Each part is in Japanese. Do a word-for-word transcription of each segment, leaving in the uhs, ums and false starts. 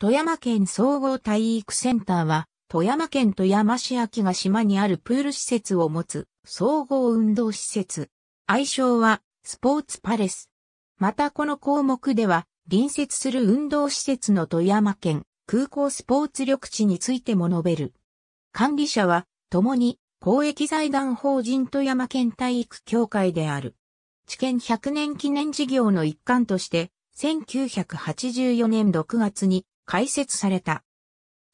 富山県総合体育センターは、富山県富山市秋ヶ島にあるプール施設を持つ総合運動施設。愛称はスポーツパレス。またこの項目では、隣接する運動施設の富山県空港スポーツ緑地についても述べる。管理者は、共に公益財団法人富山県体育協会である。地県ひゃくねん記念事業の一環として、せんきゅうひゃくはちじゅうよねんろくがつに、開設された。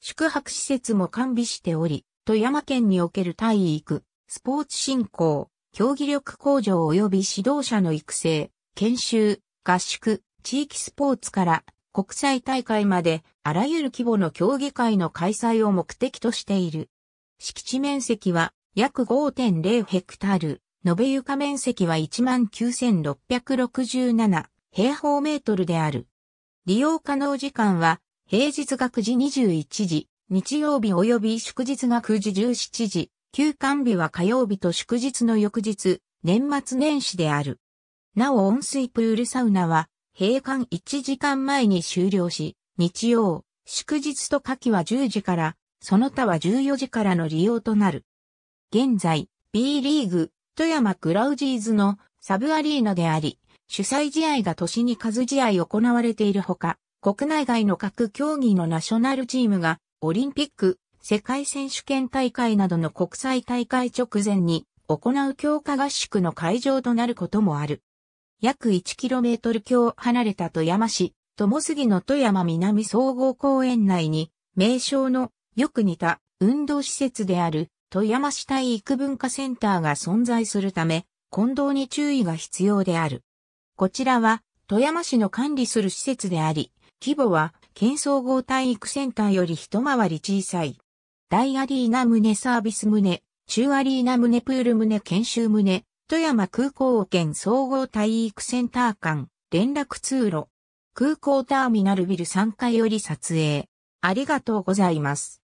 宿泊施設も完備しており、富山県における体育、スポーツ振興、競技力向上及び指導者の育成、研修、合宿、地域スポーツから国際大会まであらゆる規模の競技会の開催を目的としている。敷地面積は約 ごてんゼロ ヘクタール、延べ床面積は いちまんきゅうせんろっぴゃくろくじゅうなな 平方メートルである。利用可能時間は平日がくじにじゅういちじ、日曜日及び祝日がくじじゅうしちじ、休館日は火曜日と祝日の翌日、年末年始である。なお温水プールサウナは、閉館いちじかんまえに終了し、日曜、祝日と夏季はじゅうじから、その他はじゅうよじからの利用となる。現在、B リーグ、富山グラウジーズのサブアリーナであり、主催試合が年に数試合行われているほか、国内外の各競技のナショナルチームが、オリンピック、世界選手権大会などの国際大会直前に行う強化合宿の会場となることもある。約 いちキロメートル 強離れた富山市、友杉の富山南総合公園内に、名称のよく似た運動施設である富山市体育文化センターが存在するため、混同に注意が必要である。こちらは富山市の管理する施設であり、規模は県総合体育センターより一回り小さい。大アリーナ棟サービス棟、中アリーナ棟プール棟研修棟、富山空港県総合体育センター間、連絡通路、空港ターミナルビルさんがいより撮影。ありがとうございます。